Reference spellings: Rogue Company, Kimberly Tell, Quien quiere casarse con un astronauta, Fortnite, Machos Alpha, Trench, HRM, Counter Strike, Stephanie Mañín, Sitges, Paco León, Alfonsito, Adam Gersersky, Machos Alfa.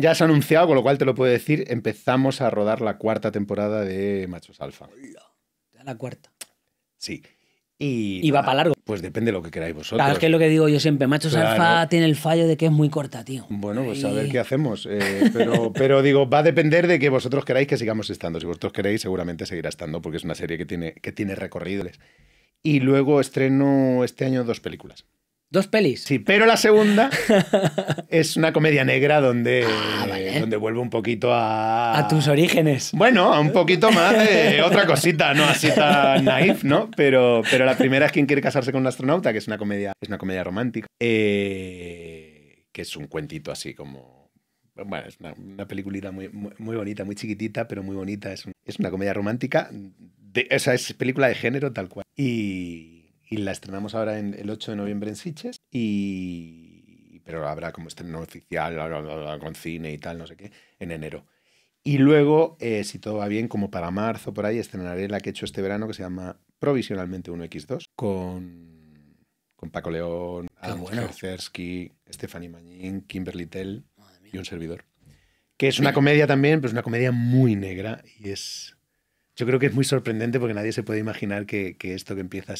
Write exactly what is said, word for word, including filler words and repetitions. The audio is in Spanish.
Ya se ha anunciado, con lo cual te lo puedo decir, empezamos a rodar la cuarta temporada de Machos Alfa. La cuarta. Sí. Y, y va para largo. Pues depende de lo que queráis vosotros. Claro, es que es lo que digo yo siempre. Machos claro. Alfa tiene el fallo de que es muy corta, tío. Bueno, pues a ver qué hacemos. Eh, pero, pero digo, va a depender de que vosotros queráis que sigamos estando. Si vosotros queréis, seguramente seguirá estando, porque es una serie que tiene, que tiene recorrido. Y luego estreno este año dos películas. ¿Dos pelis? Sí, pero la segunda es una comedia negra donde, ah, vale. donde vuelvo un poquito a... A tus orígenes. Bueno, a un poquito más de otra cosita, no así tan naif, ¿no? Pero, pero la primera es Quien quiere casarse con un astronauta, que es una comedia, es una comedia romántica, eh, que es un cuentito así como... Bueno, es una, una peliculita muy, muy, muy bonita, muy chiquitita, pero muy bonita. Es, un, es una comedia romántica, de, o sea, es película de género tal cual. Y... Y la estrenamos ahora en el ocho de noviembre en Sitges, y... pero habrá como estreno oficial, bla, bla, bla, con cine y tal, no sé qué, en enero. Y luego, eh, si todo va bien, como para marzo por ahí, estrenaré la que he hecho este verano, que se llama Provisionalmente uno equis dos, con, con Paco León, Adam Gersersky, Stephanie Mañín, Kimberly Tell y un servidor. Que es una comedia también, pero es una comedia muy negra, y es... Yo creo que es muy sorprendente porque nadie se puede imaginar que, que esto que empieza...